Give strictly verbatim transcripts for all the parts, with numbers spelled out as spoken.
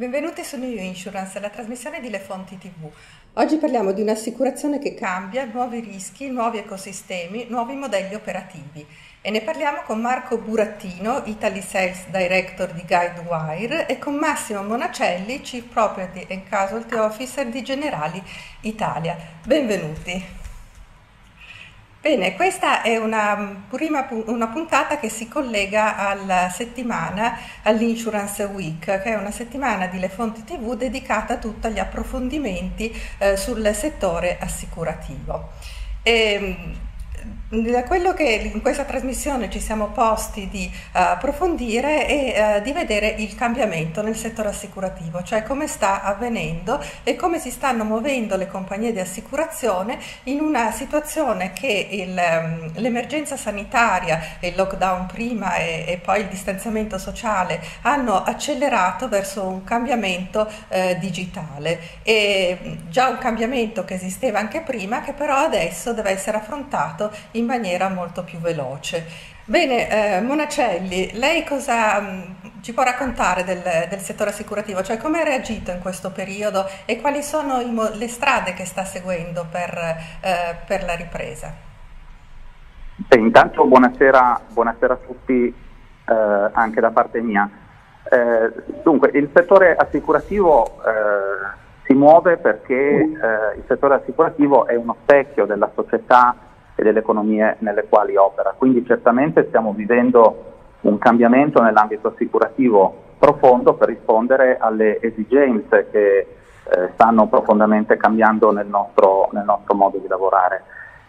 Benvenuti su New Insurance, la trasmissione di Le Fonti tivù. Oggi parliamo di un'assicurazione che cambia, nuovi rischi, nuovi ecosistemi, nuovi modelli operativi. E ne parliamo con Marco Burattino, Italy Sales Director di Guidewire, e con Massimo Monacelli, Chief Property and Casualty Officer di Generali Italia. Benvenuti. Bene, questa è una, prima, una puntata che si collega alla settimana, all'Insurance Week, che è una settimana di Le Fonti tivù dedicata tutta agli approfondimenti eh, sul settore assicurativo. E, quello che in questa trasmissione ci siamo posti di approfondire è di vedere il cambiamento nel settore assicurativo, cioè come sta avvenendo e come si stanno muovendo le compagnie di assicurazione in una situazione che l'emergenza sanitaria, il lockdown prima e, e poi il distanziamento sociale hanno accelerato verso un cambiamento eh, digitale, e già un cambiamento che esisteva anche prima, che però adesso deve essere affrontato in maniera molto più veloce. Bene, eh, Monacelli, lei cosa mh, ci può raccontare del, del settore assicurativo? Cioè come ha reagito in questo periodo e quali sono i, le strade che sta seguendo per, eh, per la ripresa? Beh, intanto buonasera, buonasera a tutti eh, anche da parte mia. Eh, dunque, il settore assicurativo eh, si muove perché eh, il settore assicurativo è uno specchio della società e delle economie nelle quali opera. Quindi certamente stiamo vivendo un cambiamento nell'ambito assicurativo profondo per rispondere alle esigenze che eh, stanno profondamente cambiando nel nostro, nel nostro modo di lavorare.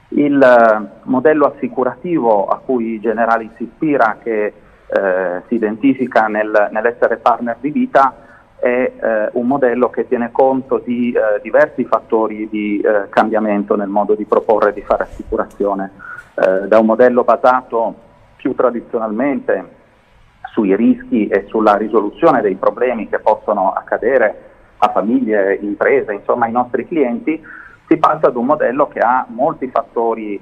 Il eh, modello assicurativo a cui Generali si ispira, che eh, si identifica nel, nell'essere partner di vita, è eh, un modello che tiene conto di eh, diversi fattori di eh, cambiamento nel modo di proporre e di fare assicurazione, eh, da un modello basato più tradizionalmente sui rischi e sulla risoluzione dei problemi che possono accadere a famiglie, imprese, insomma ai nostri clienti, si passa ad un modello che ha molti fattori eh,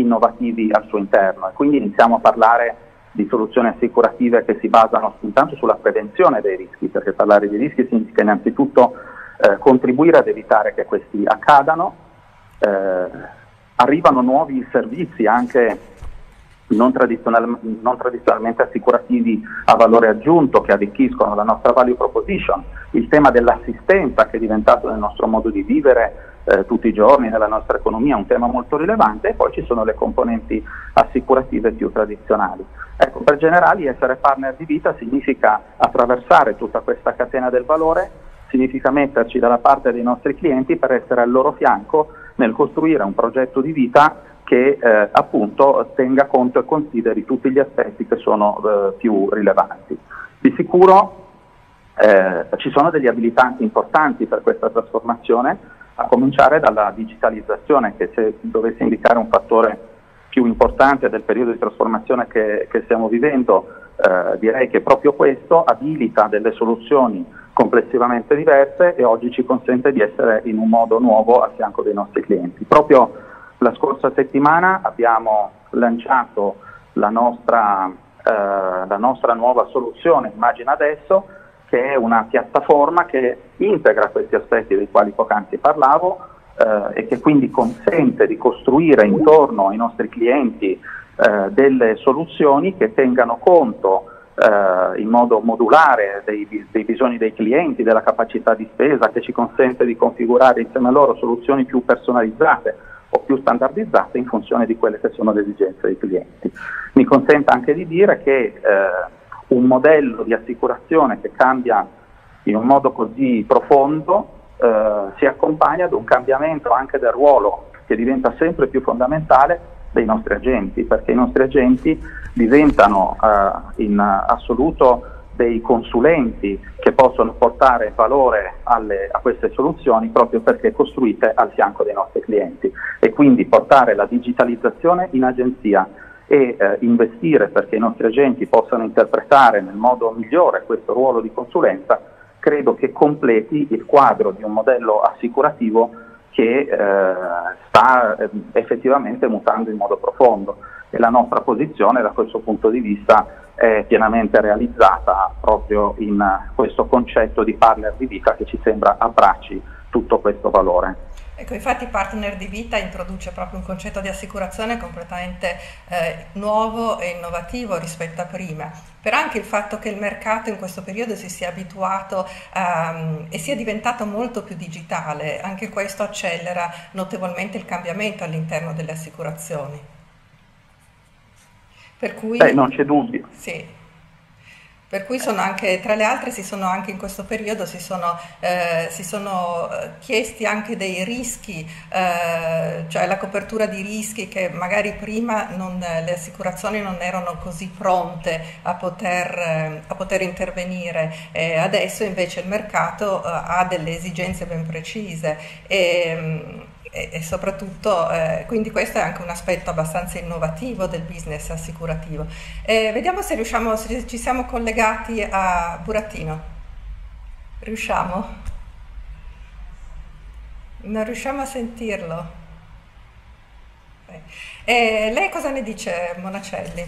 innovativi al suo interno, e quindi iniziamo a parlare di soluzioni assicurative che si basano intanto sulla prevenzione dei rischi, perché parlare di rischi significa innanzitutto eh, contribuire ad evitare che questi accadano. Eh, arrivano nuovi servizi anche non, tradizional- non tradizionalmente assicurativi a valore aggiunto, che arricchiscono la nostra value proposition, il tema dell'assistenza, che è diventato nel nostro modo di vivere Eh, tutti i giorni nella nostra economia un tema molto rilevante, e poi ci sono le componenti assicurative più tradizionali. Ecco, per Generali essere partner di vita significa attraversare tutta questa catena del valore, significa metterci dalla parte dei nostri clienti per essere al loro fianco nel costruire un progetto di vita che eh, appunto tenga conto e consideri tutti gli aspetti che sono eh, più rilevanti. Di sicuro eh, ci sono degli abilitanti importanti per questa trasformazione, a cominciare dalla digitalizzazione, che se dovesse indicare un fattore più importante del periodo di trasformazione che, che stiamo vivendo, eh, direi che proprio questo abilita delle soluzioni complessivamente diverse e oggi ci consente di essere in un modo nuovo a fianco dei nostri clienti. Proprio la scorsa settimana abbiamo lanciato la nostra, eh, la nostra nuova soluzione, Immagina Adesso, che è una piattaforma che integra questi aspetti dei quali poc'anzi parlavo eh, e che quindi consente di costruire intorno ai nostri clienti eh, delle soluzioni che tengano conto eh, in modo modulare dei, dei bisogni dei clienti, della capacità di spesa, che ci consente di configurare insieme a loro soluzioni più personalizzate o più standardizzate in funzione di quelle che sono le esigenze dei clienti. Mi consenta anche di dire che eh, un modello di assicurazione che cambia in un modo così profondo eh, si accompagna ad un cambiamento anche del ruolo, che diventa sempre più fondamentale, dei nostri agenti, perché i nostri agenti diventano eh, in assoluto dei consulenti che possono portare valore alle, a queste soluzioni, proprio perché costruite al fianco dei nostri clienti, e quindi portare la digitalizzazione in agenzia e eh, investire perché i nostri agenti possano interpretare nel modo migliore questo ruolo di consulenza, credo che completi il quadro di un modello assicurativo che eh, sta eh, effettivamente mutando in modo profondo. e la nostra posizione da questo punto di vista è pienamente realizzata proprio in questo concetto di partner di vita che ci sembra abbracci tutto questo valore. Ecco, infatti partner di vita introduce proprio un concetto di assicurazione completamente eh, nuovo e innovativo rispetto a prima, però anche il fatto che il mercato in questo periodo si sia abituato um, e sia diventato molto più digitale, anche questo accelera notevolmente il cambiamento all'interno delle assicurazioni. Per cui, Beh, non c'è dubbio. Sì. Per cui sono anche, tra le altre, si sono anche in questo periodo si sono, eh, si sono chiesti anche dei rischi, eh, cioè la copertura di rischi che magari prima non, le assicurazioni non erano così pronte a poter, eh, a poter intervenire. Eh, adesso invece il mercato eh, ha delle esigenze ben precise e, e soprattutto eh, quindi questo è anche un aspetto abbastanza innovativo del business assicurativo. Eh, vediamo se riusciamo, se ci siamo collegati a Burattino. Riusciamo? Non riusciamo a sentirlo. Eh, lei cosa ne dice, Monacelli?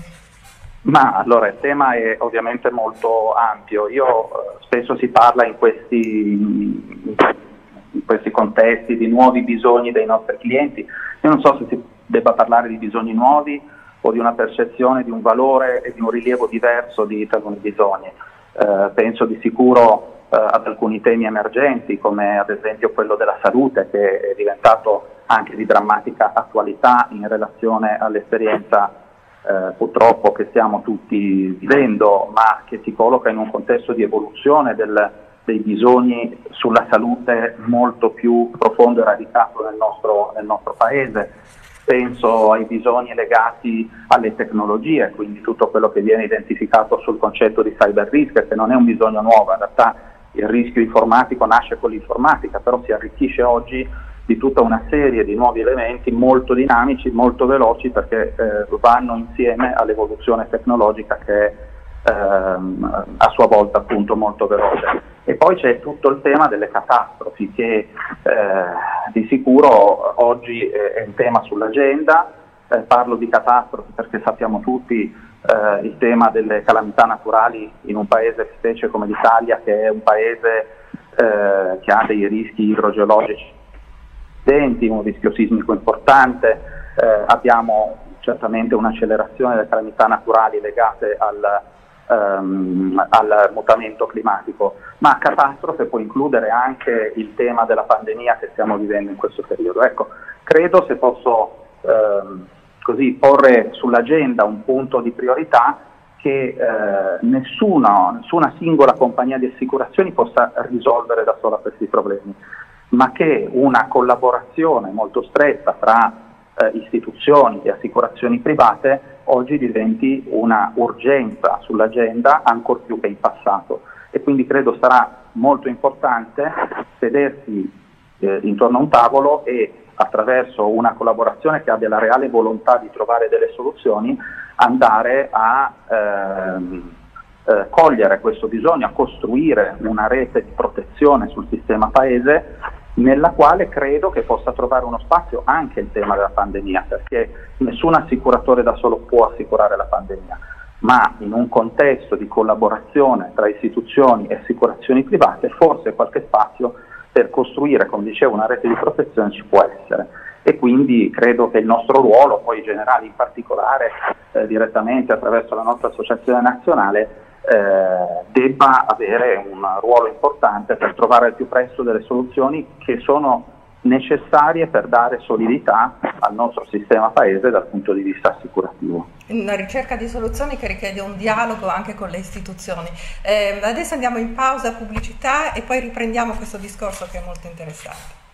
Ma allora il tema è ovviamente molto ampio. Io spesso si parla in questi in questi contesti di nuovi bisogni dei nostri clienti. Io non so se si debba parlare di bisogni nuovi o di una percezione di un valore e di un rilievo diverso di taluni bisogni. Eh, penso di sicuro eh, ad alcuni temi emergenti, come ad esempio quello della salute, che è diventato anche di drammatica attualità in relazione all'esperienza eh, purtroppo che stiamo tutti vivendo, ma che si colloca in un contesto di evoluzione del dei bisogni sulla salute molto più profondo e radicato nel nostro, nel nostro paese. Penso ai bisogni legati alle tecnologie, quindi tutto quello che viene identificato sul concetto di cyber risk, che non è un bisogno nuovo, in realtà il rischio informatico nasce con l'informatica, però si arricchisce oggi di tutta una serie di nuovi elementi molto dinamici, molto veloci, perché eh, vanno insieme all'evoluzione tecnologica che è ehm, a sua volta appunto molto veloce. E poi c'è tutto il tema delle catastrofi, che eh, di sicuro oggi è un tema sull'agenda. Eh, parlo di catastrofi perché sappiamo tutti eh, il tema delle calamità naturali in un paese specie come l'Italia, che è un paese eh, che ha dei rischi idrogeologici evidenti, un rischio sismico importante. Eh, abbiamo certamente un'accelerazione delle calamità naturali legate al Ehm, al mutamento climatico, ma catastrofe può includere anche il tema della pandemia che stiamo vivendo in questo periodo. Ecco, credo, se posso ehm, così porre sull'agenda un punto di priorità, che eh, nessuna, nessuna singola compagnia di assicurazioni possa risolvere da sola questi problemi, ma che una collaborazione molto stretta tra eh, istituzioni e assicurazioni private oggi diventi una urgenza sull'agenda ancor più che in passato, e quindi credo sarà molto importante sedersi eh, intorno a un tavolo e, attraverso una collaborazione che abbia la reale volontà di trovare delle soluzioni, andare a ehm, eh, cogliere questo bisogno, a costruire una rete di protezione sul sistema paese, nella quale credo che possa trovare uno spazio anche il tema della pandemia, perché nessun assicuratore da solo può assicurare la pandemia, ma in un contesto di collaborazione tra istituzioni e assicurazioni private forse qualche spazio per costruire, come dicevo, una rete di protezione ci può essere. E quindi credo che il nostro ruolo, poi Generali in particolare, eh, direttamente attraverso la nostra associazione nazionale, Eh, debba avere un ruolo importante per trovare al più presto delle soluzioni che sono necessarie per dare solidità al nostro sistema paese dal punto di vista assicurativo. Una ricerca di soluzioni che richiede un dialogo anche con le istituzioni. Eh, adesso andiamo in pausa pubblicità e poi riprendiamo questo discorso che è molto interessante.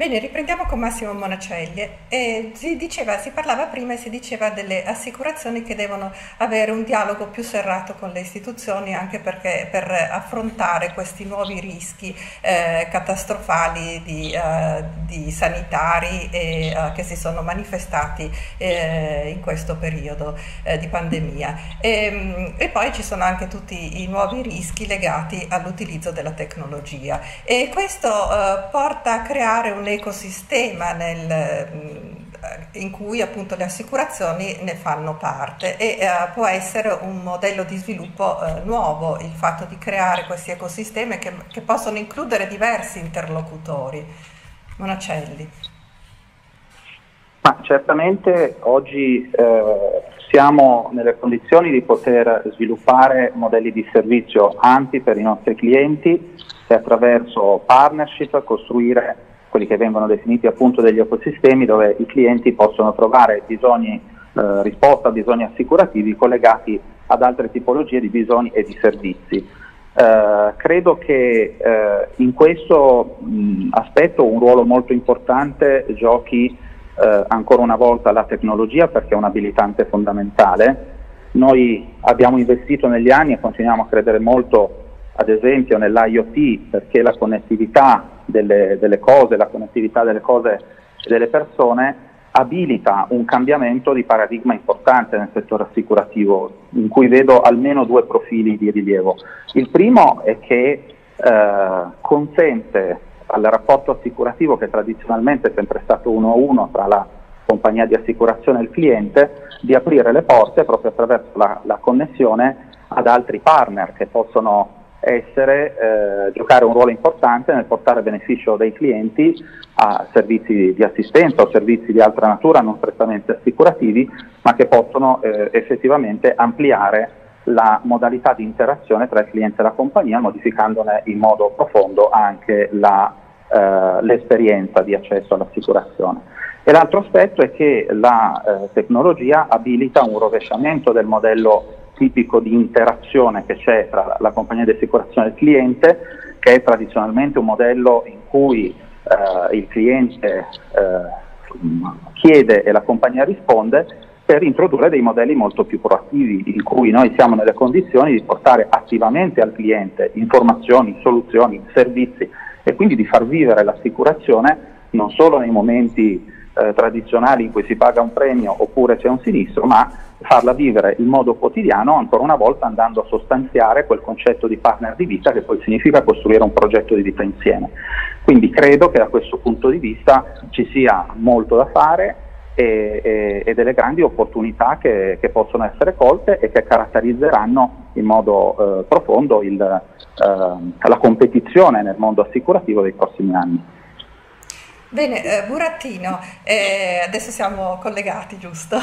Bene, riprendiamo con Massimo Monacelli. Eh, si diceva, si parlava prima e si diceva delle assicurazioni che devono avere un dialogo più serrato con le istituzioni, anche perché per affrontare questi nuovi rischi eh, catastrofali di, eh, di sanitari e, eh, che si sono manifestati eh, in questo periodo eh, di pandemia. E, e poi ci sono anche tutti i nuovi rischi legati all'utilizzo della tecnologia, e questo eh, porta a creare un ecosistema nel, in cui appunto le assicurazioni ne fanno parte, e eh, può essere un modello di sviluppo eh, nuovo il fatto di creare questi ecosistemi che, che possono includere diversi interlocutori. Monacelli. Ma certamente oggi eh, siamo nelle condizioni di poter sviluppare modelli di servizio ampi per i nostri clienti e attraverso partnership costruire quelli che vengono definiti appunto degli ecosistemi, dove i clienti possono trovare bisogni, eh, risposta a bisogni assicurativi collegati ad altre tipologie di bisogni e di servizi. Eh, credo che eh, in questo mh, aspetto un ruolo molto importante giochi eh, ancora una volta la tecnologia, perché è un abilitante fondamentale. Noi abbiamo investito negli anni e continuiamo a credere molto ad esempio nell'IoT, perché la connettività Delle, delle cose, la connettività delle cose e delle persone abilita un cambiamento di paradigma importante nel settore assicurativo, in cui vedo almeno due profili di rilievo. Il primo è che eh, consente al rapporto assicurativo, che tradizionalmente è sempre stato uno a uno tra la compagnia di assicurazione e il cliente, di aprire le porte proprio attraverso la, la connessione ad altri partner che possono essere, eh, giocare un ruolo importante nel portare beneficio dei clienti a servizi di assistenza o servizi di altra natura non strettamente assicurativi, ma che possono eh, effettivamente ampliare la modalità di interazione tra il cliente e la compagnia, modificandone in modo profondo anche l'esperienza eh, di accesso all'assicurazione. E l'altro aspetto è che la eh, tecnologia abilita un rovesciamento del modello tipico di interazione che c'è tra la compagnia di assicurazione e il cliente, che è tradizionalmente un modello in cui eh, il cliente eh, chiede e la compagnia risponde, per introdurre dei modelli molto più proattivi, in cui noi siamo nelle condizioni di portare attivamente al cliente informazioni, soluzioni, servizi, e quindi di far vivere l'assicurazione non solo nei momenti Eh, tradizionali in cui si paga un premio oppure c'è un sinistro, ma farla vivere in modo quotidiano, ancora una volta andando a sostanziare quel concetto di partner di vita, che poi significa costruire un progetto di vita insieme. Quindi credo che da questo punto di vista ci sia molto da fare e, e, e delle grandi opportunità che, che possono essere colte e che caratterizzeranno in modo eh, profondo il, eh, la competizione nel mondo assicurativo dei prossimi anni. Bene, eh, Burattino, eh, adesso siamo collegati, giusto?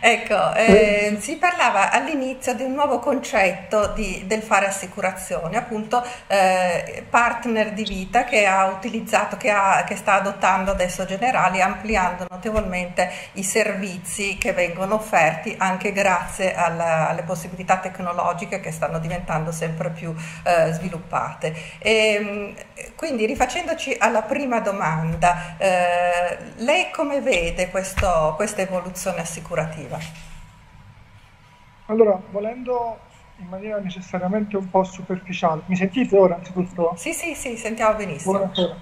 Ecco, eh, si parlava all'inizio di un nuovo concetto di, del fare assicurazione, appunto eh, partner di vita, che ha utilizzato, che, ha, che sta adottando adesso Generali, ampliando notevolmente i servizi che vengono offerti anche grazie alla, alle possibilità tecnologiche che stanno diventando sempre più eh, sviluppate. E, quindi, rifacendoci alla prima domanda, Eh, lei come vede questo, questa evoluzione assicurativa? Allora, volendo in maniera necessariamente un po' superficiale, mi sentite ora anzitutto? Sì, sì, sì, sentiamo benissimo. Buonasera.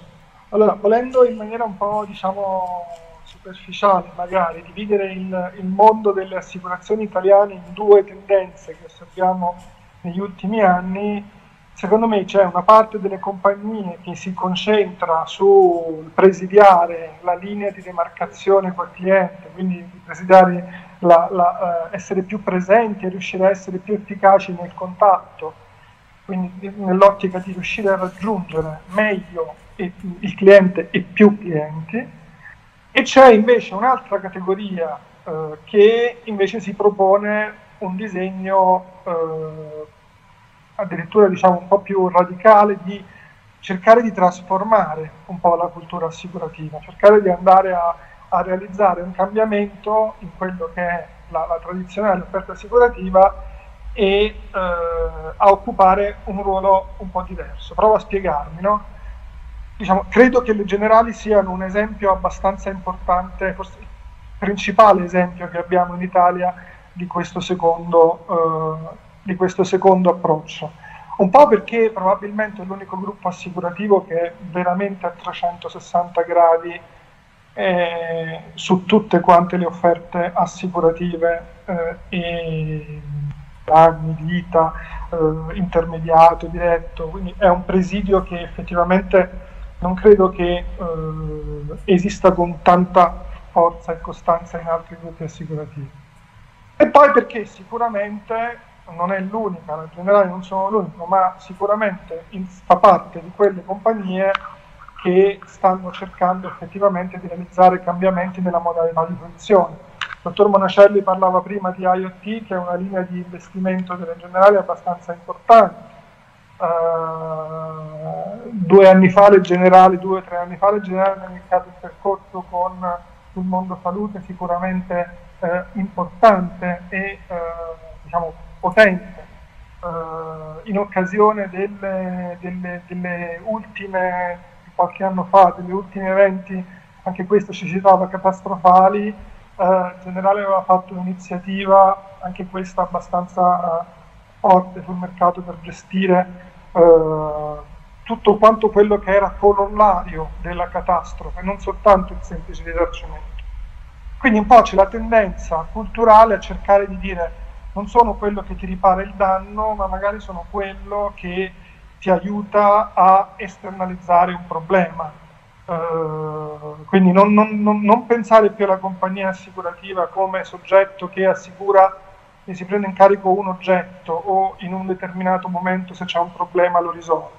Allora, volendo in maniera un po' diciamo superficiale magari, dividere il, il mondo delle assicurazioni italiane in due tendenze che osserviamo negli ultimi anni. Secondo me c'è una parte delle compagnie che si concentra sul presidiare la linea di demarcazione col cliente, quindi presidiare la, la, essere più presenti e riuscire a essere più efficaci nel contatto, quindi nell'ottica di riuscire a raggiungere meglio il cliente e più clienti, e c'è invece un'altra categoria eh, che invece si propone un disegno eh, addirittura diciamo un po' più radicale, di cercare di trasformare un po' la cultura assicurativa, cercare di andare a, a realizzare un cambiamento in quello che è la, la tradizionale offerta assicurativa e eh, a occupare un ruolo un po' diverso. Provo a spiegarmi, no? diciamo, credo che le Generali siano un esempio abbastanza importante, forse il principale esempio che abbiamo in Italia di questo secondo, eh, di questo secondo approccio. Un po' perché probabilmente è l'unico gruppo assicurativo che veramente a trecentosessanta gradi eh, su tutte quante le offerte assicurative eh, e danni, vita, eh, intermediato, diretto, quindi è un presidio che effettivamente non credo che eh, esista con tanta forza e costanza in altri gruppi assicurativi. E poi perché sicuramente non è l'unica, in generale non sono l'unico, ma sicuramente in, fa parte di quelle compagnie che stanno cercando effettivamente di realizzare cambiamenti nella modalità di produzione. Il dottor Monacelli parlava prima di IoT, che è una linea di investimento delle Generali abbastanza importante. Uh, due anni fa le Generali, due o tre anni fa le Generali hanno iniziato il percorso con sul mondo salute sicuramente uh, importante e uh, diciamo potente, uh, in occasione delle, delle, delle ultime, qualche anno fa, degli ultimi eventi, anche questo ci citava, catastrofali, uh, il Generale aveva fatto un'iniziativa, anche questa abbastanza uh, forte sul mercato, per gestire uh, tutto quanto quello che era corollario della catastrofe, non soltanto il semplice risarcimento. Quindi un po' c'è la tendenza culturale a cercare di dire: non sono quello che ti ripara il danno, ma magari sono quello che ti aiuta a esternalizzare un problema. Eh, quindi non, non, non, non pensare più alla compagnia assicurativa come soggetto che assicura e si prende in carico un oggetto o in un determinato momento, se c'è un problema, lo risolve,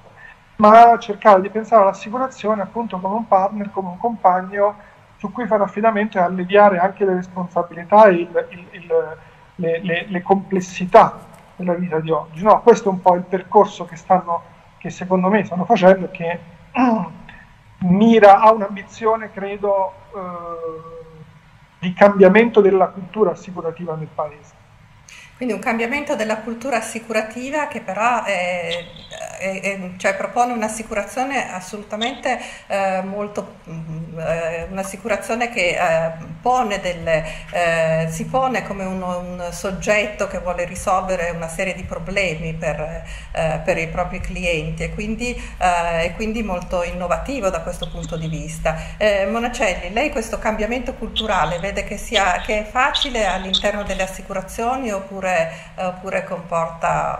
ma cercare di pensare all'assicurazione appunto come un partner, come un compagno su cui fare affidamento e alleviare anche le responsabilità e il, il, il Le, le, le complessità della vita di oggi. No, questo è un po' il percorso che, stanno, che secondo me stanno facendo, che mira a un'ambizione, credo, eh, di cambiamento della cultura assicurativa nel Paese. Quindi un cambiamento della cultura assicurativa che però è, è, è, cioè propone un'assicurazione assolutamente eh, molto, eh, un'assicurazione che eh, pone delle, eh, si pone come un, un soggetto che vuole risolvere una serie di problemi per, eh, per i propri clienti, e quindi eh, è quindi molto innovativo da questo punto di vista. Eh, Monacelli, lei questo cambiamento culturale vede che, sia, che è facile all'interno delle assicurazioni, oppure oppure comporta,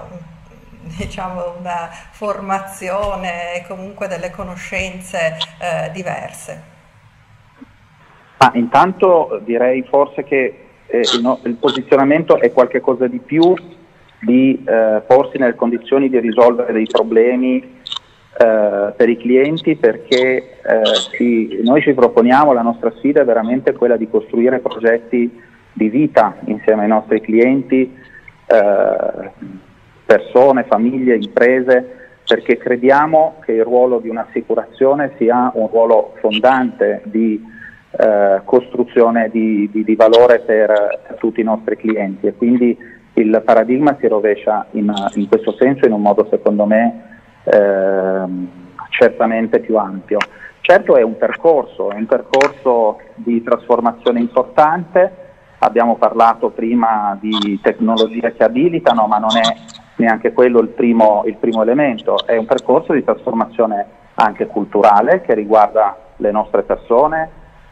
diciamo, una formazione e comunque delle conoscenze eh, diverse? Ah, intanto direi forse che eh, no, il posizionamento è qualcosa di più di eh, porsi nelle condizioni di risolvere dei problemi eh, per i clienti, perché eh, sì, noi ci proponiamo, la nostra sfida è veramente quella di costruire progetti di vita insieme ai nostri clienti, eh, persone, famiglie, imprese, perché crediamo che il ruolo di un'assicurazione sia un ruolo fondante di eh, costruzione di, di, di valore per, per tutti i nostri clienti, e quindi il paradigma si rovescia in, in questo senso, in un modo secondo me eh, certamente più ampio. Certo è un percorso, è un percorso di trasformazione importante. Abbiamo parlato prima di tecnologie che abilitano, ma non è neanche quello il primo, il primo elemento. È un percorso di trasformazione anche culturale, che riguarda le nostre persone,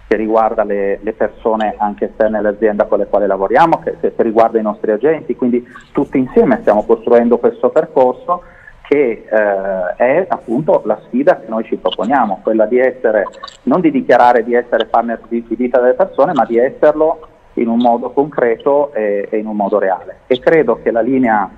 che riguarda le, le persone anche esterne all'azienda con le quali lavoriamo, che, che riguarda i nostri agenti. Quindi tutti insieme stiamo costruendo questo percorso, che eh, è appunto la sfida che noi ci proponiamo, quella di essere, non di dichiarare di essere partner di vita delle persone, ma di esserlo in un modo concreto e, e in un modo reale. E credo che la linea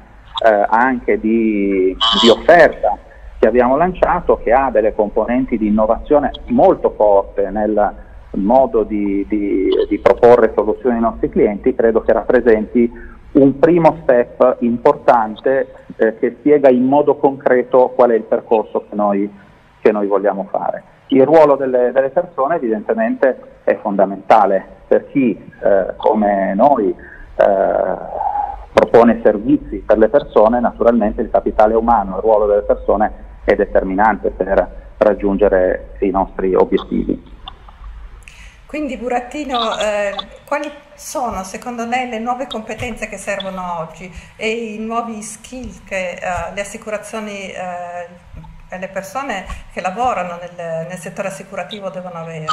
eh, anche di, di offerta che abbiamo lanciato, che ha delle componenti di innovazione molto forte nel modo di, di, di proporre soluzioni ai nostri clienti, credo che rappresenti un primo step importante eh, che spiega in modo concreto qual è il percorso che noi, che noi vogliamo fare. Il ruolo delle, delle persone evidentemente è fondamentale per chi eh, come noi eh, propone servizi per le persone. Naturalmente il capitale umano, il ruolo delle persone è determinante per, raggiungere i nostri obiettivi. Quindi Burattino, eh, quali sono secondo lei le nuove competenze che servono oggi e i nuovi skill che eh, le assicurazioni eh, e le persone che lavorano nel, nel settore assicurativo devono avere?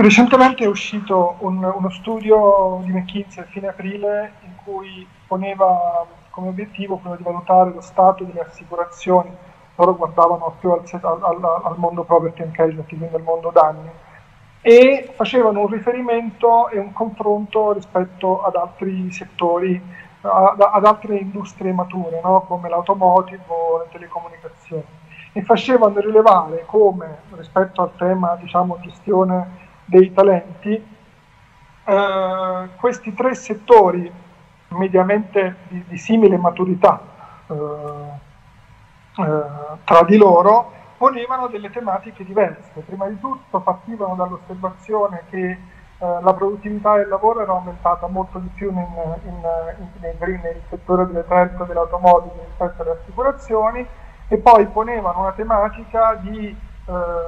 Recentemente è uscito un, uno studio di McKinsey a fine aprile in cui poneva come obiettivo quello di valutare lo stato delle assicurazioni. Loro guardavano più al, al, al mondo property and casualty, quindi al mondo danni, e facevano un riferimento e un confronto rispetto ad altri settori, ad, ad altre industrie mature, no? Come l'automotive o le telecomunicazioni. E facevano rilevare come, rispetto al tema, diciamo, gestione dei talenti, eh, questi tre settori mediamente di, di simile maturità eh, eh, tra di loro ponevano delle tematiche diverse. Prima di tutto partivano dall'osservazione che eh, la produttività del lavoro era aumentata molto di più in, in, in, in, nel settore delle trenta dell'automobile rispetto alle assicurazioni, e poi ponevano una tematica di eh,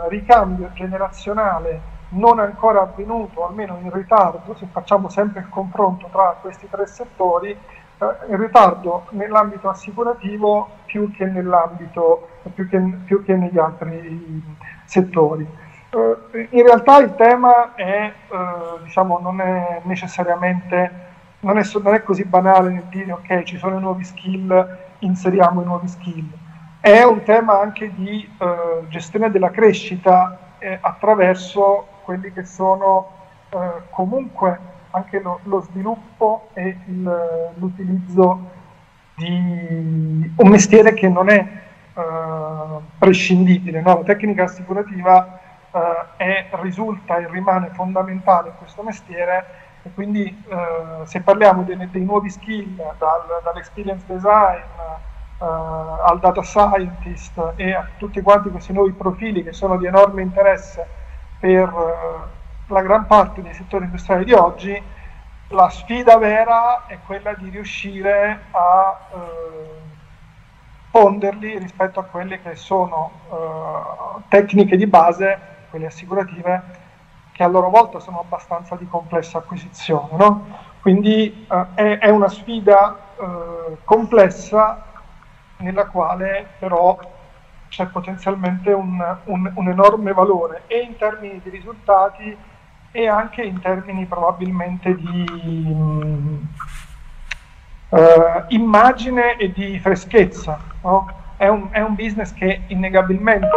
ricambio generazionale non ancora avvenuto, almeno in ritardo, se facciamo sempre il confronto tra questi tre settori, eh, in ritardo nell'ambito assicurativo più che, nell'ambito, più che, più che negli altri settori. Eh, in realtà il tema è, eh, diciamo, non è necessariamente, non è, non è così banale nel dire ok, ci sono i nuovi skill, inseriamo i nuovi skill. È un tema anche di eh, gestione della crescita eh, attraverso quelli che sono eh, comunque anche lo, lo sviluppo e l'utilizzo di un mestiere che non è eh, prescindibile. No? La tecnica assicurativa eh, è, risulta e rimane fondamentale in questo mestiere, e quindi eh, se parliamo dei, dei nuovi skill, dal, dall'experience design, Uh, al data scientist e a tutti quanti questi nuovi profili che sono di enorme interesse per uh, la gran parte dei settori industriali di oggi, la sfida vera è quella di riuscire a uh, ponderli rispetto a quelle che sono uh, tecniche di base, quelle assicurative, che a loro volta sono abbastanza di complessa acquisizione, no? Quindi uh, è, è una sfida uh, complessa, nella quale però c'è potenzialmente un, un, un enorme valore, e in termini di risultati e anche in termini probabilmente di mh, eh, immagine e di freschezza. No? È, un, è un business che innegabilmente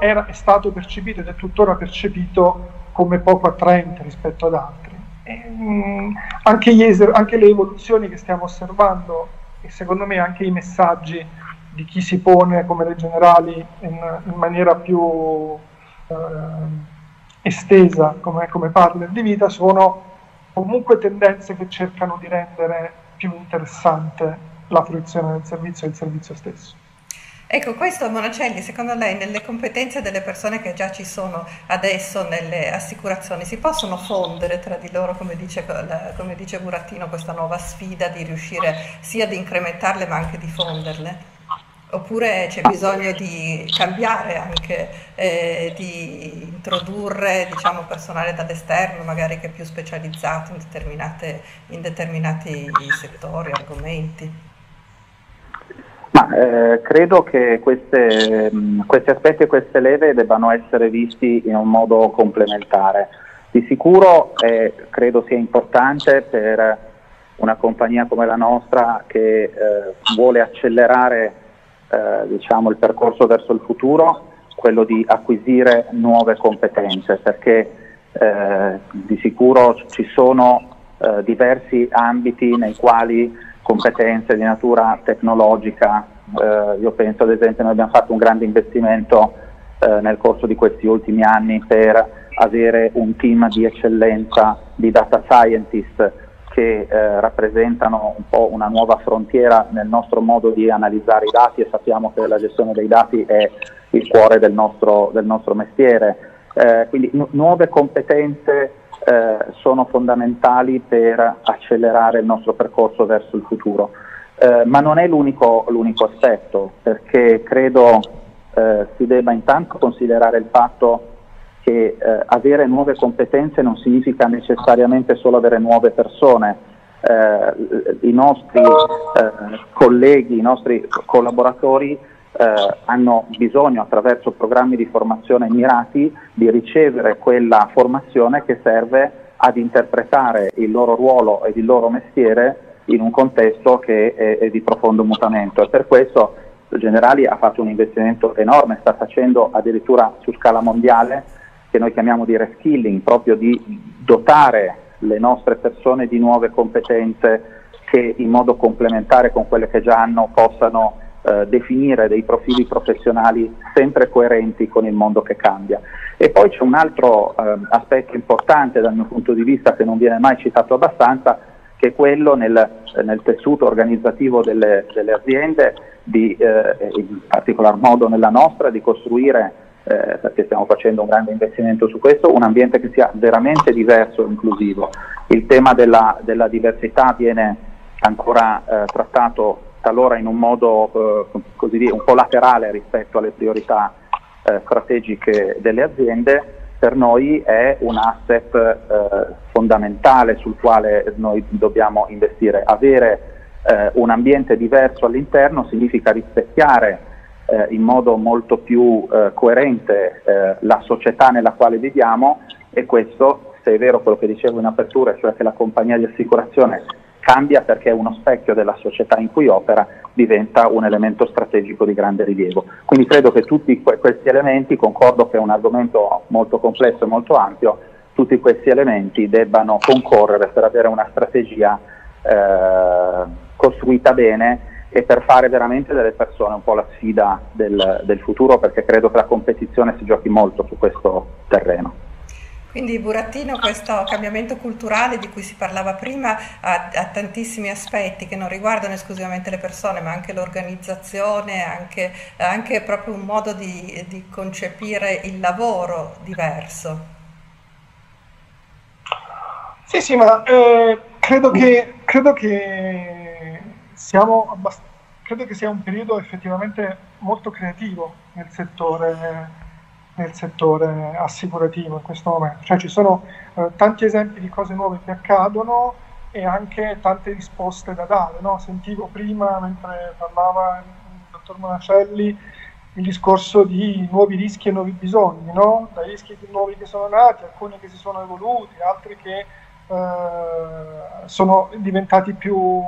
era, è stato percepito ed è tuttora percepito come poco attraente rispetto ad altri. E, mh, anche, gli, anche le evoluzioni che stiamo osservando, e secondo me anche i messaggi di chi si pone come le generali in, in maniera più eh, estesa come, come partner di vita, sono comunque tendenze che cercano di rendere più interessante la fruizione del servizio e il servizio stesso. Ecco, questo, Monacelli, secondo lei nelle competenze delle persone che già ci sono adesso nelle assicurazioni si possono fondere tra di loro, come dice, come dice Burattino, questa nuova sfida di riuscire sia ad incrementarle ma anche di fonderle? Oppure c'è bisogno di cambiare anche, eh, di introdurre, diciamo, personale dall'esterno, magari che è più specializzato in, determinate, in determinati settori, argomenti? Ma, eh, credo che queste, mh, questi aspetti e queste leve debbano essere visti in un modo complementare. Di sicuro eh, credo sia importante per una compagnia come la nostra che eh, vuole accelerare eh, diciamo, il percorso verso il futuro, quello di acquisire nuove competenze, perché eh, di sicuro ci sono eh, diversi ambiti nei quali competenze di natura tecnologica, eh, io penso ad esempio noi abbiamo fatto un grande investimento eh, nel corso di questi ultimi anni per avere un team di eccellenza di data scientist che eh, rappresentano un po' una nuova frontiera nel nostro modo di analizzare i dati, e sappiamo che la gestione dei dati è il cuore del nostro, del nostro mestiere. Eh, quindi nu- nuove competenze Eh, sono fondamentali per accelerare il nostro percorso verso il futuro, eh, ma non è l'unico aspetto, perché che credo eh, si debba intanto considerare il fatto che eh, avere nuove competenze non significa necessariamente solo avere nuove persone. Eh, i nostri eh, colleghi, i nostri collaboratori eh, hanno bisogno, attraverso programmi di formazione mirati, di ricevere quella formazione che serve ad interpretare il loro ruolo ed il loro mestiere in un contesto che è, è di profondo mutamento, e per questo Generali ha fatto un investimento enorme, sta facendo addirittura su scala mondiale, che noi chiamiamo di reskilling, proprio di dotare le nostre persone di nuove competenze che, in modo complementare con quelle che già hanno, possano eh, definire dei profili professionali sempre coerenti con il mondo che cambia. E poi c'è un altro eh, aspetto importante dal mio punto di vista, che non viene mai citato abbastanza, che è quello nel, nel tessuto organizzativo delle, delle aziende, di, eh, in particolar modo nella nostra, di costruire, Eh, perché stiamo facendo un grande investimento su questo, un ambiente che sia veramente diverso e inclusivo. Il tema della, della diversità viene ancora eh, trattato talora in un modo eh, così dire, un po' laterale rispetto alle priorità eh, strategiche delle aziende. Per noi è un asset eh, fondamentale sul quale noi dobbiamo investire. Avere eh, un ambiente diverso all'interno significa rispecchiare Eh, in modo molto più eh, coerente eh, la società nella quale viviamo, e questo, se è vero quello che dicevo in apertura, cioè che la compagnia di assicurazione cambia perché è uno specchio della società in cui opera, diventa un elemento strategico di grande rilievo. Quindi credo che tutti que- questi elementi, concordo che è un argomento molto complesso e molto ampio, tutti questi elementi debbano concorrere per avere una strategia eh, costruita bene, e per fare veramente delle persone un po' la sfida del, del futuro, perché credo che la competizione si giochi molto su questo terreno. Quindi, Burattino, questo cambiamento culturale di cui si parlava prima ha, ha tantissimi aspetti che non riguardano esclusivamente le persone, ma anche l'organizzazione, anche, anche proprio un modo di, di concepire il lavoro diverso. Sì, sì, ma eh, credo che... Credo che... Siamo abbast- credo che sia un periodo effettivamente molto creativo nel settore, nel settore assicurativo in questo momento, cioè ci sono eh, tanti esempi di cose nuove che accadono e anche tante risposte da dare, no? Sentivo prima, mentre parlava il dottor Monacelli, il discorso di nuovi rischi e nuovi bisogni, no? Dai rischi nuovi che sono nati, alcuni che si sono evoluti, altri che eh, sono diventati più...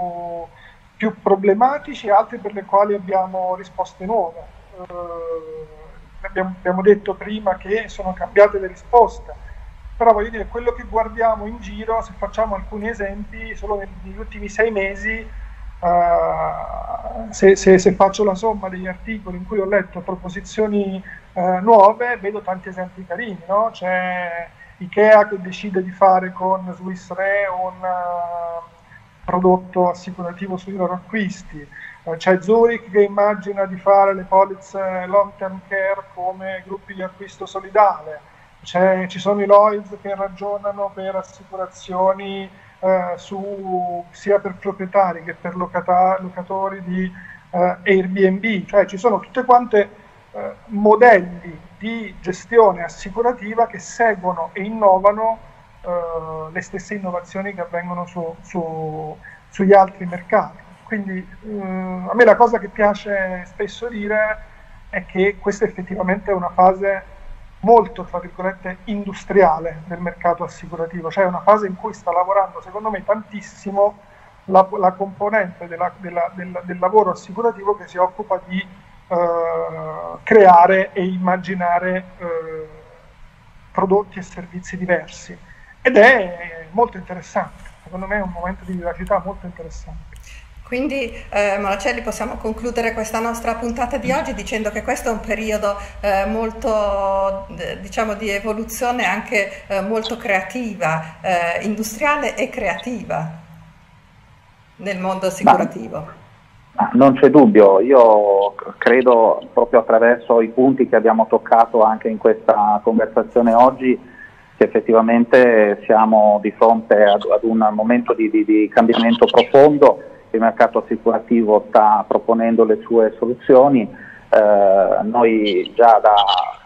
più problematici, altri per le quali abbiamo risposte nuove. Eh, abbiamo, abbiamo detto prima che sono cambiate le risposte, però voglio dire, quello che guardiamo in giro, se facciamo alcuni esempi, solo negli ultimi sei mesi, eh, se, se, se faccio la somma degli articoli in cui ho letto proposizioni eh, nuove, vedo tanti esempi carini, no? C'è IKEA che decide di fare con Swiss Re un prodotto assicurativo sui loro acquisti, c'è Zurich che immagina di fare le polizze long term care come gruppi di acquisto solidale, c'è, ci sono i Lloyds che ragionano per assicurazioni eh, su, sia per proprietari che per locata, locatori di eh, Airbnb, cioè ci sono tutte quante eh, modelli di gestione assicurativa che seguono e innovano Uh, le stesse innovazioni che avvengono su, su, sugli altri mercati. Quindi uh, a me la cosa che piace spesso dire è che questa effettivamente è una fase molto, tra virgolette, industriale del mercato assicurativo, cioè una fase in cui sta lavorando, secondo me, tantissimo la, la componente della, della, del, del lavoro assicurativo che si occupa di uh, creare e immaginare uh, prodotti e servizi diversi. Ed è molto interessante, secondo me è un momento di vivacità molto interessante. Quindi eh, Monacelli, possiamo concludere questa nostra puntata di oggi dicendo che questo è un periodo eh, molto, diciamo, di evoluzione anche eh, molto creativa, eh, industriale e creativa nel mondo assicurativo. Ma, ma non c'è dubbio, io credo, proprio attraverso i punti che abbiamo toccato anche in questa conversazione oggi, che effettivamente siamo di fronte ad, ad un momento di, di, di cambiamento profondo. Il mercato assicurativo sta proponendo le sue soluzioni, Eh, noi già da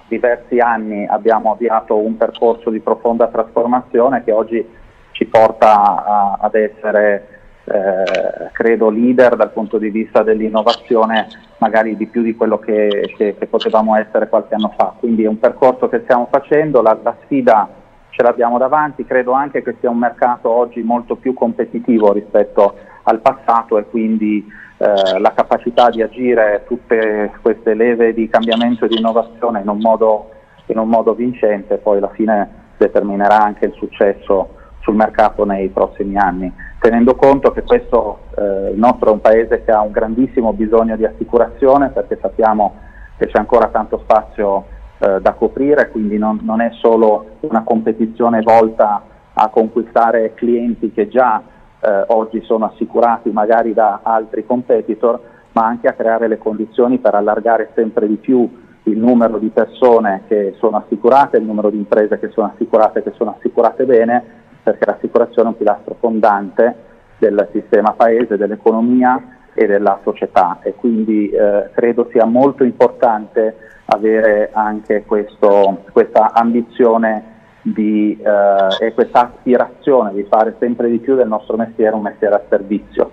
diversi anni abbiamo avviato un percorso di profonda trasformazione che oggi ci porta a, ad essere, eh, credo, leader dal punto di vista dell'innovazione, magari di più di quello che, che, che potevamo essere qualche anno fa. Quindi è un percorso che stiamo facendo, la, la sfida ce l'abbiamo davanti, credo anche che sia un mercato oggi molto più competitivo rispetto al passato e quindi eh, la capacità di agire tutte queste leve di cambiamento e di innovazione in un modo, in un modo vincente poi alla fine determinerà anche il successo sul mercato nei prossimi anni, tenendo conto che questo, eh, il nostro è un paese che ha un grandissimo bisogno di assicurazione, perché sappiamo che c'è ancora tanto spazio eh, da coprire, quindi non, non è solo una competizione volta a conquistare clienti che già eh, oggi sono assicurati magari da altri competitor, ma anche a creare le condizioni per allargare sempre di più il numero di persone che sono assicurate, il numero di imprese che sono assicurate, che sono assicurate bene, perché l'assicurazione è un pilastro fondante del sistema paese, dell'economia e della società, e quindi eh, credo sia molto importante avere anche questo, questa ambizione di, eh, e questa aspirazione di fare sempre di più del nostro mestiere un mestiere a servizio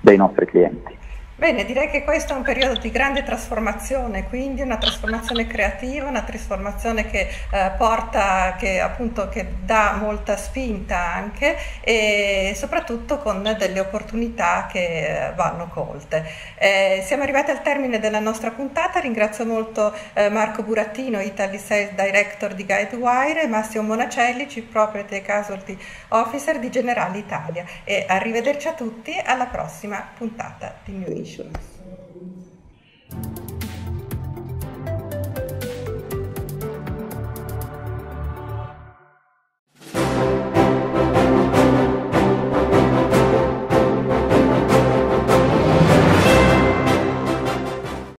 dei nostri clienti. Bene, direi che questo è un periodo di grande trasformazione, quindi una trasformazione creativa, una trasformazione che eh, porta, che appunto che dà molta spinta anche, e soprattutto con delle opportunità che eh, vanno colte. Eh, siamo arrivati al termine della nostra puntata, ringrazio molto eh, Marco Burattino, Italy Sales Director di Guidewire, e Massimo Monacelli, Chief Property and Casualty Officer di Generali Italia, e arrivederci a tutti alla prossima puntata di New Age. Sure.